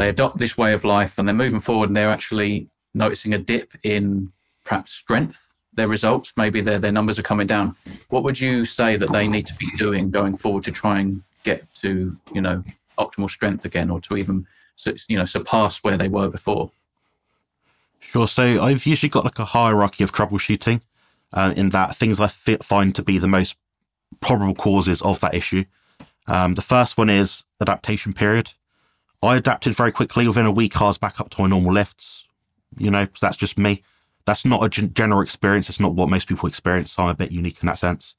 They adopt this way of life and they're moving forward and they're actually noticing a dip in perhaps strength, their results, maybe their numbers are coming down. What would you say that they need to be doing going forward to try and get to, you know, optimal strength again, or to even, you know, surpass where they were before? Sure. So I've usually got like a hierarchy of troubleshooting in that things I find to be the most probable causes of that issue. The first one is adaptation period. I adapted very quickly. Within a week, I was back up to my normal lifts. You know, that's just me. That's not a general experience. It's not what most people experience. So I'm a bit unique in that sense.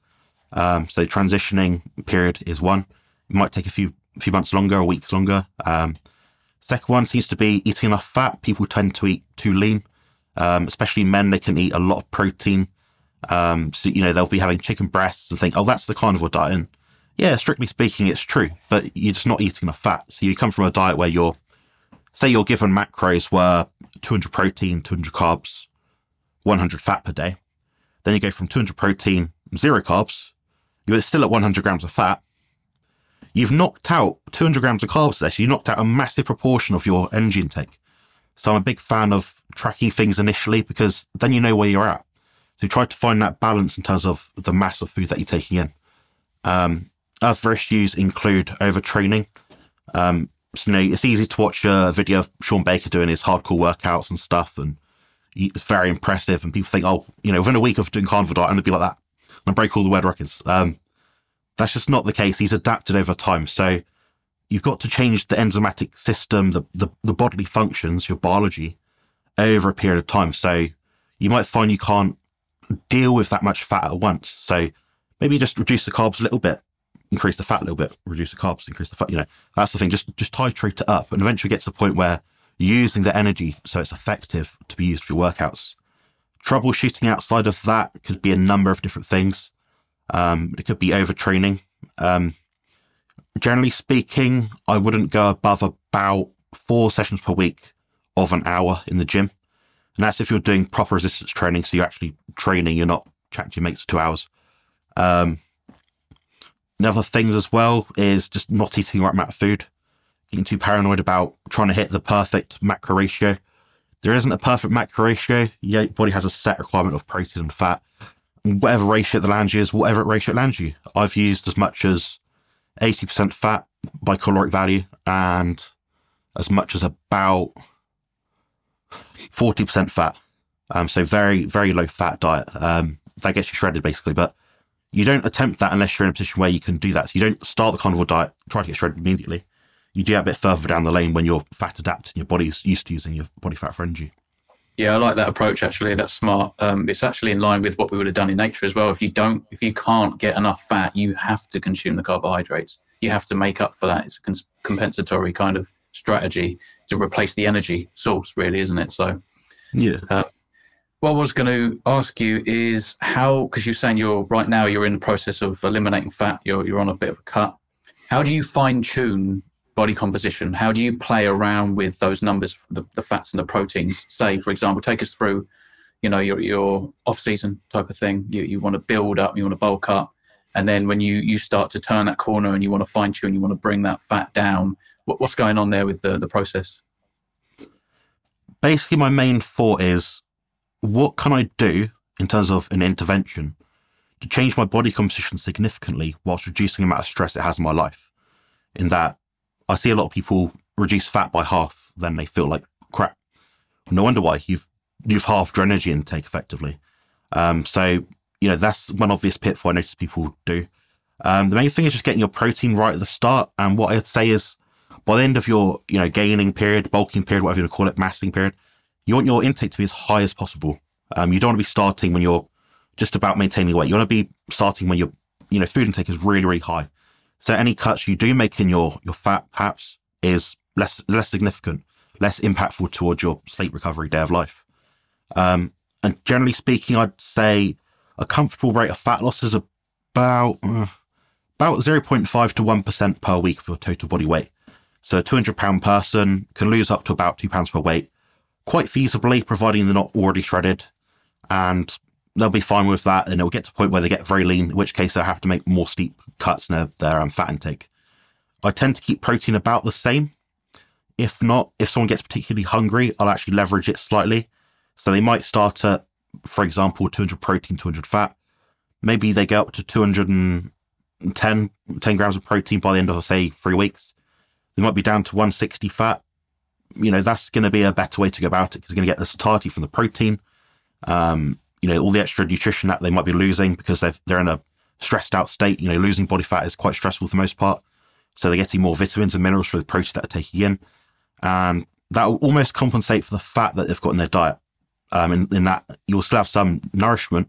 So transitioning period is one. It might take a few months longer, or weeks longer. Second one seems to be eating enough fat. People tend to eat too lean, especially men. They can eat a lot of protein. So, you know, they'll be having chicken breasts and think, oh, that's the carnivore diet. And yeah, strictly speaking, it's true, but you're just not eating enough fat. So you come from a diet where you're, say you're given macros were 200 protein, 200 carbs, 100 fat per day. Then you go from 200 protein, 0 carbs. You're still at 100 grams of fat. You've knocked out 200 grams of carbs there. So you knocked out a massive proportion of your energy intake. So I'm a big fan of tracking things initially, because then you know where you're at. So you try to find that balance in terms of the mass of food that you're taking in. Other issues include overtraining. So, you know, it's easy to watch a video of Sean Baker doing his hardcore workouts and stuff, and it's very impressive. And people think, oh, you know, within a week of doing carnivore diet, I'm going to be like that. And I break all the world records. That's just not the case. He's adapted over time. So you've got to change the enzymatic system, the bodily functions, your biology, over a period of time. So you might find you can't deal with that much fat at once. So maybe just reduce the carbs a little bit, increase the fat a little bit, reduce the carbs, increase the fat, you know, that's the thing. Just titrate it up and eventually get to the point where you're using the energy so it's effective to be used for your workouts. Troubleshooting outside of that could be a number of different things. It could be overtraining. Generally speaking, I wouldn't go above about 4 sessions per week of an hour in the gym. And that's if you're doing proper resistance training. So you're actually training, you're not chatting to your mates for 2 hours. Other things as well is just not eating the right amount of food, getting too paranoid about trying to hit the perfect macro ratio. There isn't a perfect macro ratio. Your body has a set requirement of protein and fat. And whatever ratio that lands you is whatever ratio it lands you. I've used as much as 80% fat by caloric value and as much as about 40% fat. So very, very low fat diet. That gets you shredded basically, but you don't attempt that unless you're in a position where you can do that. So you don't start the carnivore diet, try to get shredded immediately. You do that a bit further down the lane when you're fat adapted and your body's used to using your body fat for energy. Yeah, I like that approach actually. That's smart. It's actually in line with what we would have done in nature as well. If you can't get enough fat, you have to consume the carbohydrates. You have to make up for that. It's a compensatory kind of strategy to replace the energy source, really, isn't it? So yeah. What I was going to ask you is how, because you're saying right now you're in the process of eliminating fat, you're on a bit of a cut. How do you fine tune body composition? How do you play around with those numbers, the fats and the proteins? Say, for example, take us through, you know, your off season type of thing. You want to build up, you want to bulk up. And then when you start to turn that corner and you want to fine tune, you want to bring that fat down. What's going on there with the process? Basically, my main thought is, what can I do in terms of an intervention to change my body composition significantly whilst reducing the amount of stress it has in my life? In that, I see a lot of people reduce fat by half, then they feel like crap. No wonder why. You've halved your energy intake effectively. So, you know, that's one obvious pitfall I notice people do. The main thing is just getting your protein right at the start. And what I'd say is by the end of your, you know, gaining period, bulking period, whatever you want to call it, massing period, you want your intake to be as high as possible. You don't want to be starting when you're just about maintaining weight. You want to be starting when your, you know, food intake is really, really high. So any cuts you do make in your fat perhaps is less significant, less impactful towards your sleep recovery day of life. And generally speaking, I'd say a comfortable rate of fat loss is about 0.5 to 1% per week of your total body weight. So a 200-pound person can lose up to about 2 pounds per weight, quite feasibly, providing they're not already shredded, and they'll be fine with that. And it'll get to a point where they get very lean, in which case they'll have to make more steep cuts in their fat intake. I tend to keep protein about the same. If not, if someone gets particularly hungry, I'll actually leverage it slightly. So they might start at, for example, 200 protein, 200 fat. Maybe they go up to 210 grams of protein by the end of, say, 3 weeks. They might be down to 160 fat. You know, that's going to be a better way to go about it because you're going to get the satiety from the protein. You know, all the extra nutrition that they might be losing because they're in a stressed out state. You know, losing body fat is quite stressful for the most part. So they're getting more vitamins and minerals through the protein that they're taking in. And that will almost compensate for the fat that they've got in their diet. In that you'll still have some nourishment,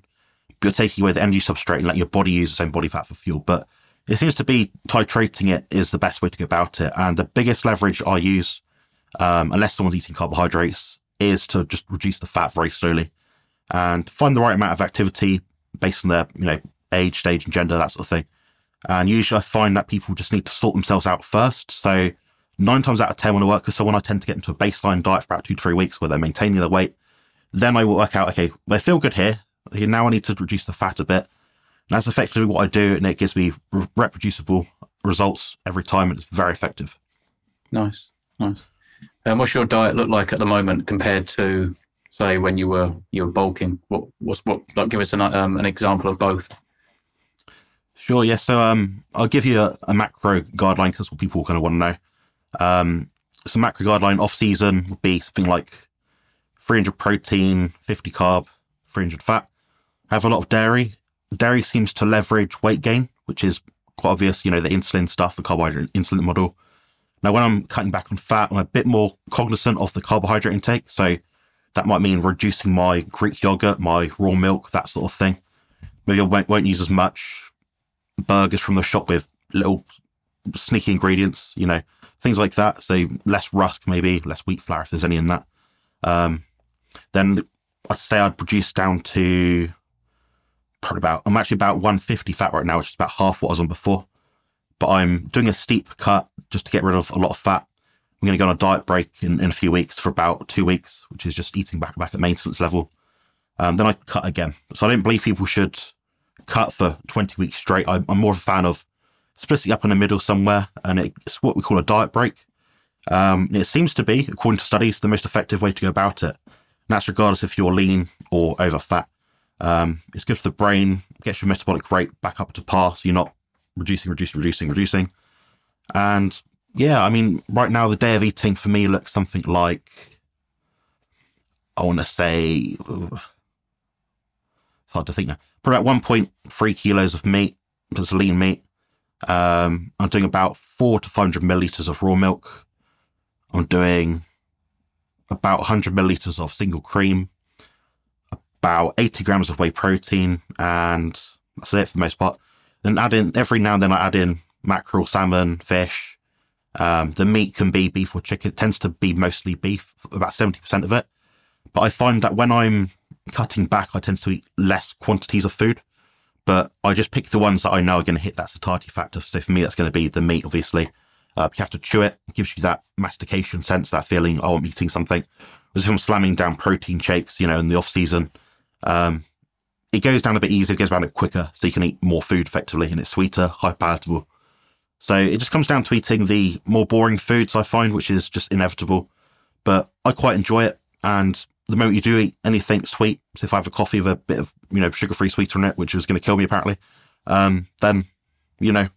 but you're taking away the energy substrate and let your body use its own body fat for fuel. But it seems to be titrating it is the best way to go about it. And the biggest leverage I use, unless someone's eating carbohydrates, is to just reduce the fat very slowly and find the right amount of activity based on their, you know, age, stage and gender, that sort of thing. And usually I find that people just need to sort themselves out first. So 9 times out of 10 when I work with someone, I tend to get into a baseline diet for about 2 to 3 weeks where they're maintaining their weight. Then I will work out, okay, they feel good here. Okay, now I need to reduce the fat a bit. And that's effectively what I do, and it gives me reproducible results every time, and it's very effective. Nice, nice. And what's your diet look like at the moment compared to, say, when you were bulking? Like, give us an example of both. Sure, yeah. So I'll give you a macro guideline because that's what people kind of want to know. So macro guideline off season would be something like 300 protein, 50 carb, 300 fat. I have a lot of dairy. Dairy seems to leverage weight gain, which is quite obvious, you know, the insulin stuff, the carbohydrate insulin model. Now, when I'm cutting back on fat, I'm a bit more cognizant of the carbohydrate intake. So that might mean reducing my Greek yogurt, my raw milk, that sort of thing. Maybe I won't use as much burgers from the shop with little sneaky ingredients, you know, things like that. So less rusk, maybe less wheat flour, if there's any in that. Then I'd say I'd reduce down to probably I'm actually about 150 fat right now, which is about half what I was on before. But I'm doing a steep cut just to get rid of a lot of fat. I'm going to go on a diet break in a few weeks for about 2 weeks, which is just eating back at maintenance level. Then I cut again. So I don't believe people should cut for 20 weeks straight. I'm more of a fan of splitting up in the middle somewhere, and it's what we call a diet break. It seems to be, according to studies, the most effective way to go about it. And that's regardless if you're lean or over fat. It's good for the brain, gets your metabolic rate back up to par, so you're not reducing. And yeah, I mean, right now the day of eating for me looks something like, I want to say, it's hard to think now, probably about 1.3 kilos of meat, that's lean meat. I'm doing about 400 to 500 milliliters of raw milk. I'm doing about 100 milliliters of single cream, about 80 grams of whey protein, and that's it for the most part. Then add in, every now and then I add in mackerel, salmon, fish. The meat can be beef or chicken. It tends to be mostly beef, about 70% of it. But I find that when I'm cutting back, I tend to eat less quantities of food, but I just pick the ones that I know are going to hit that satiety factor. So for me, that's going to be the meat, obviously. You have to chew it. It gives you that mastication sense, that feeling, oh, I'm eating something. As if I'm slamming down protein shakes, you know, in the off season. It goes down a bit easier, it goes down a bit quicker, so you can eat more food effectively, and it's sweeter, high palatable. So it just comes down to eating the more boring foods, I find, which is just inevitable. But I quite enjoy it, and the moment you do eat anything sweet, so if I have a coffee with a bit of, you know, sugar-free sweetener in it, which was going to kill me apparently, then, you know,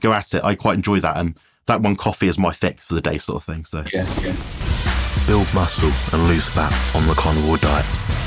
go at it. I quite enjoy that, and that one coffee is my fix for the day sort of thing. So yeah. Build muscle and lose fat on the carnivore diet.